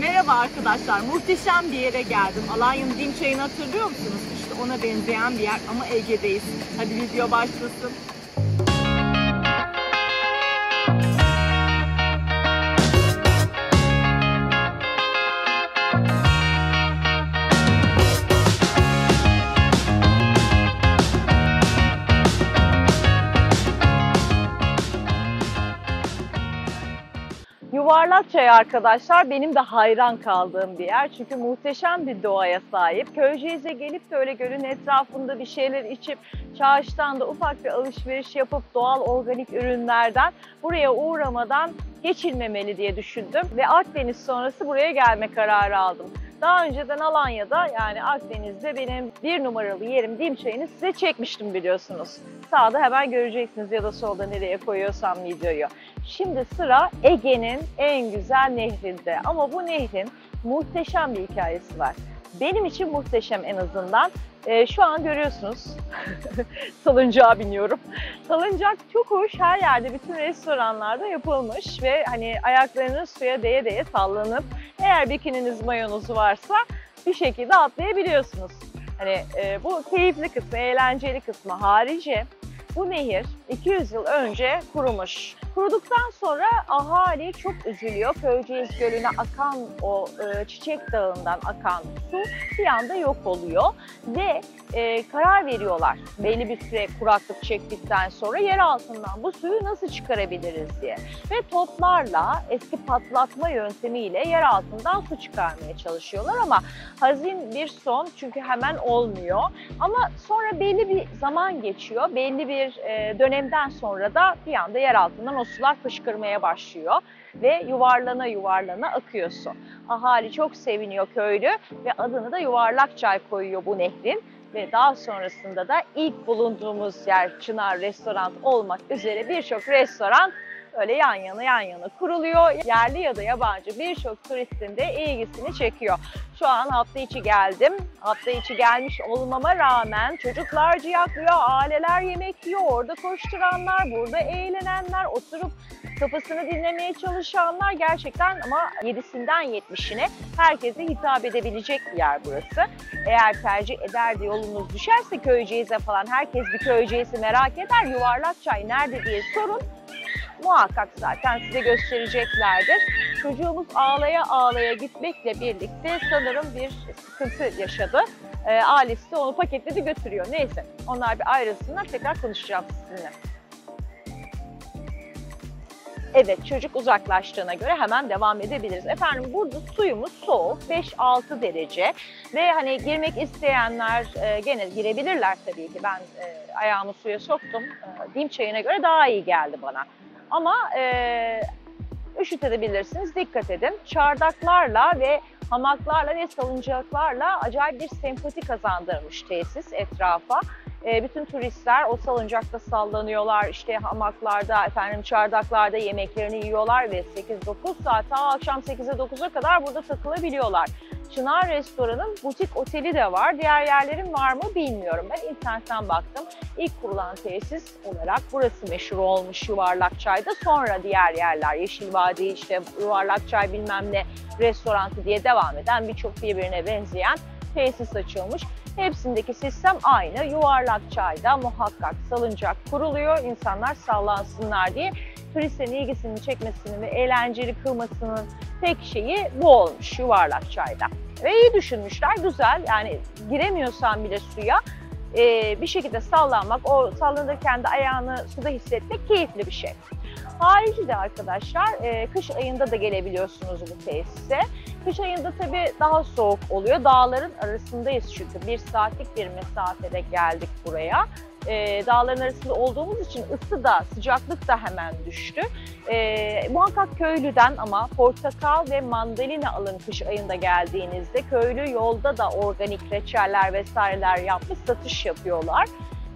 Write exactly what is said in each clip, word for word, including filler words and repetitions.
Merhaba arkadaşlar, muhteşem bir yere geldim. Alanya'nın Dim çayını hatırlıyor musunuz? İşte ona benzeyen bir yer ama Ege'deyiz. Hadi video başlasın. Yuvarlakçay arkadaşlar benim de hayran kaldığım bir yer. Çünkü muhteşem bir doğaya sahip. Köyceğiz'e gelip de öyle gölün etrafında bir şeyler içip Kağıştan da ufak bir alışveriş yapıp doğal organik ürünlerden buraya uğramadan geçilmemeli diye düşündüm. Ve Akdeniz sonrası buraya gelme kararı aldım. Daha önceden Alanya'da yani Akdeniz'de benim bir numaralı yerim Dim çayını size çekmiştim biliyorsunuz. Sağda hemen göreceksiniz ya da solda nereye koyuyorsam videoyu. Şimdi sıra Ege'nin en güzel nehrinde ama bu nehrin muhteşem bir hikayesi var. Benim için muhteşem en azından. Ee, şu an görüyorsunuz, salıncağa biniyorum. Salıncak çok hoş, her yerde, bütün restoranlarda yapılmış ve hani ayaklarınız suya değe değe sallanıp eğer bikininiz, mayonuz varsa bir şekilde atlayabiliyorsunuz. Hani e, bu keyifli kısmı, eğlenceli kısmı harici. Bu nehir iki yüz yıl önce kurumuş. Kuruduktan sonra ahali çok üzülüyor. Köyceğiz Gölü'ne akan o e, Çiçek Dağı'ndan akan su bir anda yok oluyor. Ve e, karar veriyorlar belli bir süre kuraklık çektikten sonra yer altından bu suyu nasıl çıkarabiliriz diye. Ve toplarla eski patlatma yöntemiyle yer altından su çıkarmaya çalışıyorlar ama hazin bir son çünkü hemen olmuyor. Ama sonra belli bir zaman geçiyor. Belli bir dönemden sonra da bir anda yer altından o sular fışkırmaya başlıyor ve yuvarlana yuvarlana akıyor su. Ahali çok seviniyor köylü ve adını da Yuvarlakçay koyuyor bu nehrin ve daha sonrasında da ilk bulunduğumuz yer Çınar Restoran olmak üzere birçok restoran öyle yan yana yan yana kuruluyor. Yerli ya da yabancı birçok turistin de ilgisini çekiyor. Şu an hafta içi geldim. Hafta içi gelmiş olmama rağmen çocuklar ciyaklıyor, aileler yemek yiyor, orada koşturanlar, burada eğlenenler, oturup kafasını dinlemeye çalışanlar gerçekten ama yedisinden yetmişine herkese hitap edebilecek bir yer burası. Eğer tercih eder de yolunuz düşerse Köyceğiz'e falan herkes bir Köyceğiz'i merak eder. Yuvarlakçay nerede diye sorun. Muhakkak zaten size göstereceklerdir. Çocuğumuz ağlaya ağlaya gitmekle birlikte sanırım bir sıkıntı yaşadı. E, ailesi onu paketledi götürüyor. Neyse onlar bir ayrılsınlar tekrar konuşacağım sizinle. Evet çocuk uzaklaştığına göre hemen devam edebiliriz. Efendim burada suyumuz soğuk beş altı derece ve hani girmek isteyenler e, gene girebilirler tabii ki. Ben e, ayağımı suya soktum. E, Dim çayına göre daha iyi geldi bana. Ama e, üşütebilirsiniz, dikkat edin. Çardaklarla ve hamaklarla ve salıncaklarla acayip bir sempati kazandırmış tesis etrafa. E, bütün turistler o salıncakta sallanıyorlar, işte hamaklarda, efendim çardaklarda yemeklerini yiyorlar ve sekiz dokuz saat, akşam sekize dokuza kadar burada takılabiliyorlar. Çınar Restoran'ın butik oteli de var. Diğer yerlerin var mı bilmiyorum. Ben internetten baktım. İlk kurulan tesis olarak burası meşhur olmuş Yuvarlakçay'da. Sonra diğer yerler Yeşilvadi, işte Yuvarlakçay bilmem ne restoranı diye devam eden birçok birbirine benzeyen tesis açılmış. Hepsindeki sistem aynı. Yuvarlakçay'da muhakkak salıncak kuruluyor. İnsanlar sallansınlar diye. Turistlerin ilgisini çekmesini ve eğlenceli kılmasının tek şeyi bu olmuş Yuvarlakçay'da. Ve iyi düşünmüşler, güzel. Yani giremiyorsan bile suya e, bir şekilde sallanmak, o sallanırken de ayağını suda hissetmek keyifli bir şey. Harici de arkadaşlar e, kış ayında da gelebiliyorsunuz bu tesise. Kış ayında tabii daha soğuk oluyor. Dağların arasındayız çünkü bir saatlik bir mesafede geldik buraya. Ee, dağların arasında olduğumuz için ısı da sıcaklık da hemen düştü. Ee, muhakkak köylüden ama portakal ve mandalina alın kış ayında geldiğinizde. Köylü yolda da organik reçeller vesaireler yapmış satış yapıyorlar.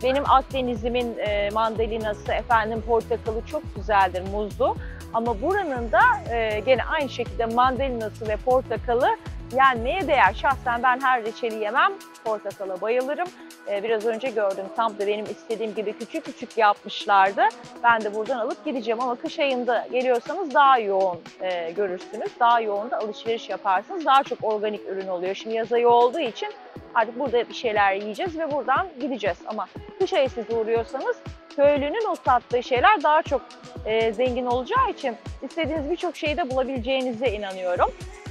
Benim Akdeniz'imin e, mandalinası efendim portakalı çok güzeldir muzlu. Ama buranın da e, gene aynı şekilde mandalinası ve portakalı yenmeye değer. Şahsen ben her reçeli yemem, portakala bayılırım. e, biraz önce gördüm. Tam da benim istediğim gibi küçük küçük yapmışlardı. Ben de buradan alıp gideceğim ama kış ayında geliyorsanız daha yoğun e, görürsünüz. Daha yoğun da alışveriş yaparsınız. Daha çok organik ürün oluyor. Şimdi yaz ayı olduğu için artık burada bir şeyler yiyeceğiz ve buradan gideceğiz. Ama kış ayı siz uğruyorsanız köylünün o sattığı şeyler daha çok e, zengin olacağı için istediğiniz birçok şeyi de bulabileceğinize inanıyorum.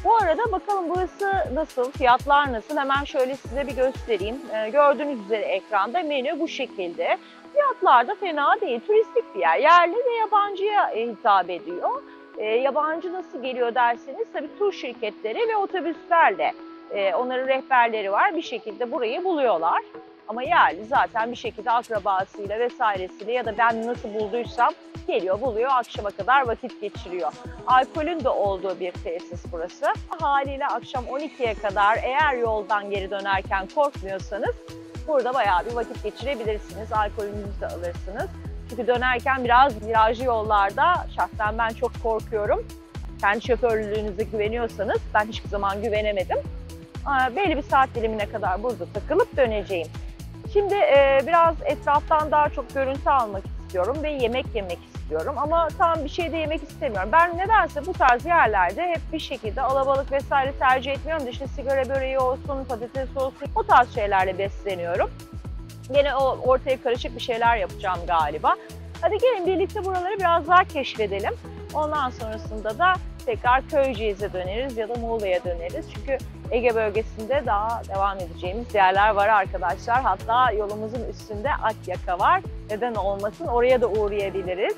Bu arada bakalım burası nasıl, fiyatlar nasıl? Hemen şöyle size bir göstereyim. E, gördüğünüz üzere ekranda menü bu şekilde. Fiyatlar da fena değil, turistik bir yer. Yerli ve yabancıya hitap ediyor. E, yabancı nasıl geliyor derseniz tabii tur şirketleri ve otobüslerle. E, onların rehberleri var, bir şekilde burayı buluyorlar. Ama yerli zaten bir şekilde akrabasıyla vesairesiyle ya da ben nasıl bulduysam geliyor, buluyor, akşama kadar vakit geçiriyor. Alkolün de olduğu bir tesis burası. Haliyle akşam on ikiye kadar eğer yoldan geri dönerken korkmuyorsanız burada bayağı bir vakit geçirebilirsiniz. Alkolünüzü de alırsınız. Çünkü dönerken biraz virajlı yollarda şahsen ben çok korkuyorum. Kendi şoförlüğünüze güveniyorsanız, ben hiçbir zaman güvenemedim. Belli bir saat dilimine kadar burada takılıp döneceğim. Şimdi e, biraz etraftan daha çok görüntü almak istiyorum ve yemek yemek istiyorum ama tam bir şey de yemek istemiyorum. Ben nedense bu tarz yerlerde hep bir şekilde alabalık vesaire tercih etmiyorum da işte sigara böreği olsun, patates olsun o tarz şeylerle besleniyorum. Yine o ortaya karışık bir şeyler yapacağım galiba. Hadi gelin birlikte buraları biraz daha keşfedelim. Ondan sonrasında da tekrar Köyceğiz'e döneriz ya da Muğla'ya döneriz. Çünkü Ege bölgesinde daha devam edeceğimiz yerler var arkadaşlar. Hatta yolumuzun üstünde Akyaka var. Neden olmasın? Oraya da uğrayabiliriz.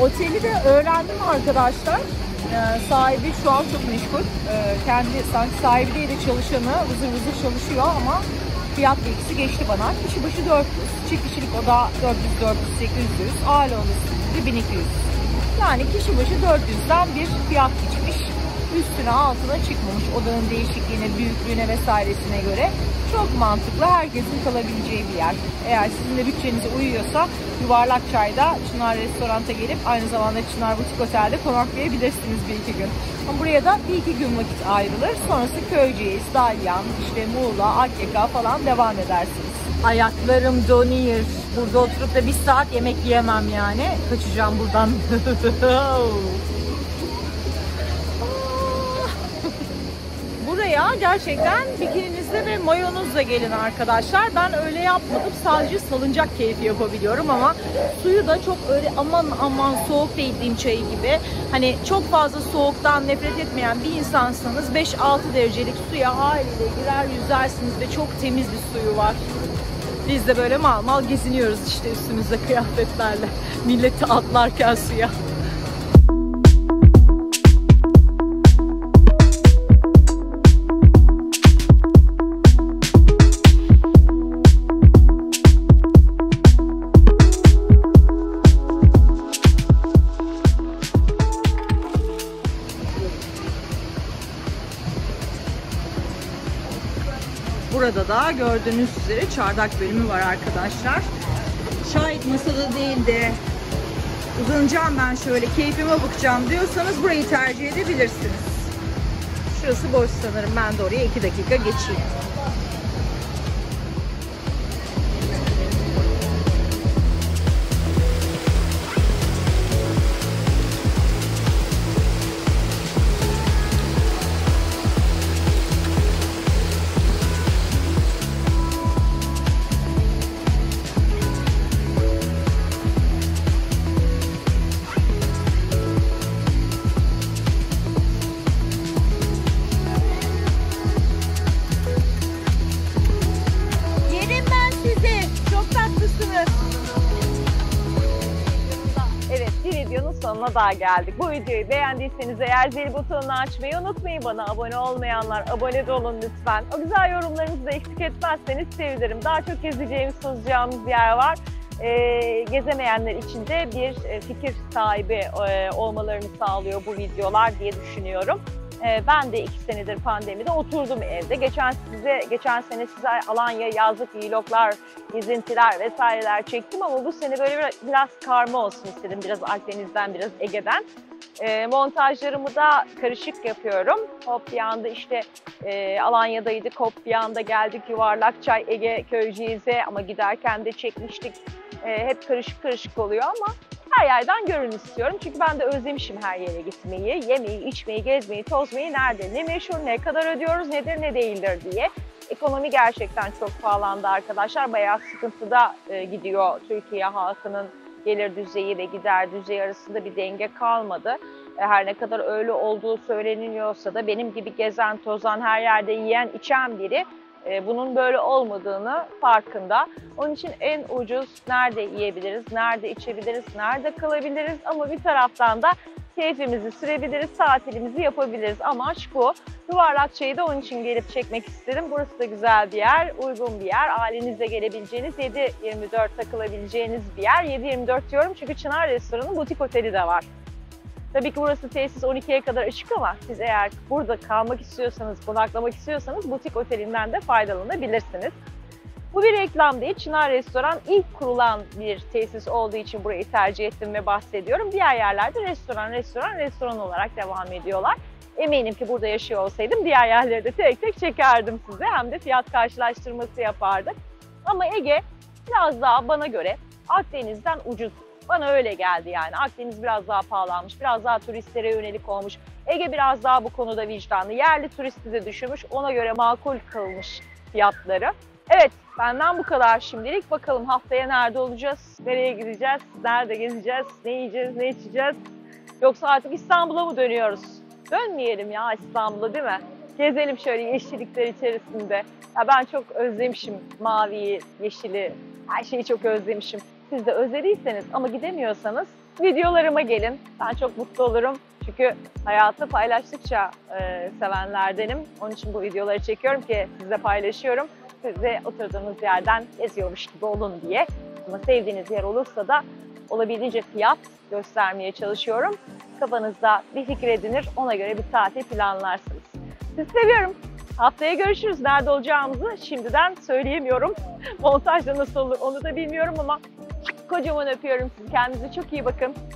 Oteli de öğrendim arkadaşlar. Ee, sahibi şu an çok meşgul. Ee, kendi sanki sahibi değil de çalışanı vızır vızır çalışıyor ama fiyat bilgisi geçti bana. Kişi başı dört yüz, çift kişilik oda dört yüz, dört yüz, sekiz yüz, aile odası bin iki yüz. Yani kişi başı dört yüzden bir fiyat geçmiş. Üstüne altına çıkmamış odanın değişikliğine, büyüklüğüne vesairesine göre. Çok mantıklı, herkesin kalabileceği bir yer. Eğer sizin de bütçenize uyuyorsa Yuvarlakçay'da Çınar Restoran'ta gelip aynı zamanda Çınar Butik Otel'de konaklayabilirsiniz bir iki gün. Ama buraya da bir iki gün vakit ayrılır. Sonrası Köyceğiz, Dalyan, işte Muğla, Akyaka falan devam edersiniz. Ayaklarım donuyor. Burada oturup da bir saat yemek yiyemem yani. Kaçacağım buradan. Ya gerçekten bikininizle ve mayonuzla gelin arkadaşlar. Ben öyle yapmadım. Sadece salıncak keyfi yapabiliyorum ama suyu da çok öyle aman aman soğuk değil dim çayı gibi. Hani çok fazla soğuktan nefret etmeyen bir insansanız beş altı derecelik suya haliyle girer yüzersiniz ve çok temiz bir suyu var. Biz de böyle mal mal geziniyoruz işte üstümüzde kıyafetlerle. Milleti atlarken suya. Burada da gördüğünüz üzere çardak bölümü var arkadaşlar. Şayet masada değil de uzanacağım ben şöyle keyfime bakacağım diyorsanız burayı tercih edebilirsiniz. Şurası boş sanırım. Ben de oraya iki dakika geçeyim. Sonuna daha geldik. Bu videoyu beğendiyseniz eğer zil butonunu açmayı unutmayın. Bana abone olmayanlar abone olun lütfen. O güzel yorumlarınızı da eksik etmezseniz sevinirim. Daha çok gezeceğimiz, sunacağımız yer var. Ee, gezemeyenler için de bir fikir sahibi e, olmalarını sağlıyor bu videolar diye düşünüyorum. E, ben de iki senedir pandemide oturdum evde. Geçen size geçen sene size Alanya yazlık vloglar, gezintiler vesaireler çektim ama bu sene böyle biraz, biraz karma olsun istedim. Biraz Akdeniz'den, biraz Ege'den. E, montajlarımı da karışık yapıyorum. Hop bir anda işte e, Alanya'daydık, hop bir anda geldik Yuvarlakçay, Ege, Köyceğiz'e ama giderken de çekmiştik. E, hep karışık karışık oluyor ama her yerden görün istiyorum. Çünkü ben de özlemişim her yere gitmeyi, yemeği, içmeyi, gezmeyi, tozmayı, nerede, ne meşhur, ne kadar ödüyoruz, nedir, ne değildir diye. Ekonomi gerçekten çok pahalandı arkadaşlar. Bayağı sıkıntıda e, gidiyor Türkiye halkının gelir düzeyi ve gider düzeyi arasında bir denge kalmadı. E, her ne kadar öyle olduğu söyleniliyorsa da benim gibi gezen, tozan, her yerde yiyen, içen biri bunun böyle olmadığını farkında. Onun için en ucuz nerede yiyebiliriz, nerede içebiliriz, nerede kalabiliriz ama bir taraftan da keyfimizi sürebiliriz, tatilimizi yapabiliriz. Amaç bu. Yuvarlakçay'ı da onun için gelip çekmek istedim. Burası da güzel bir yer, uygun bir yer. Ailenizle gelebileceğiniz, yedi yirmi dört takılabileceğiniz bir yer. yedi yirmi dört diyorum çünkü Çınar Restoran'ın Butik Oteli de var. Tabii ki burası tesis on ikiye kadar açık ama siz eğer burada kalmak istiyorsanız, konaklamak istiyorsanız butik otelinden de faydalanabilirsiniz. Bu bir reklam değil. Çınar Restoran ilk kurulan bir tesis olduğu için burayı tercih ettim ve bahsediyorum. Diğer yerlerde restoran, restoran, restoran olarak devam ediyorlar. Eminim ki burada yaşıyor olsaydım diğer yerleri de tek tek çekerdim size. Hem de fiyat karşılaştırması yapardık. Ama Ege biraz daha bana göre Akdeniz'den ucuz. Bana öyle geldi yani. Akdeniz biraz daha pahalanmış, biraz daha turistlere yönelik olmuş. Ege biraz daha bu konuda vicdanlı. Yerli turisti de düşünmüş, ona göre makul kılmış fiyatları. Evet, benden bu kadar şimdilik. Bakalım haftaya nerede olacağız, nereye gideceğiz, nerede gezeceğiz, ne yiyeceğiz, ne içeceğiz? Yoksa artık İstanbul'a mı dönüyoruz? Dönmeyelim ya İstanbul'a, değil mi? Gezelim şöyle yeşillikler içerisinde. Ya ben çok özlemişim maviyi, yeşili, her şeyi çok özlemişim. Siz de özlediyseniz ama gidemiyorsanız videolarıma gelin. Ben çok mutlu olurum. Çünkü hayatı paylaştıkça e, sevenlerdenim. Onun için bu videoları çekiyorum ki sizle paylaşıyorum. Siz de oturduğunuz yerden geziyormuş gibi olun diye. Ama sevdiğiniz yer olursa da olabildiğince fiyat göstermeye çalışıyorum. Kafanızda bir fikir edinir, ona göre bir tatil planlarsınız. Sizi seviyorum. Haftaya görüşürüz. Nerede olacağımızı şimdiden söyleyemiyorum. Montajda nasıl olur onu da bilmiyorum ama kocaman öpüyorum sizi. Kendinize çok iyi bakın.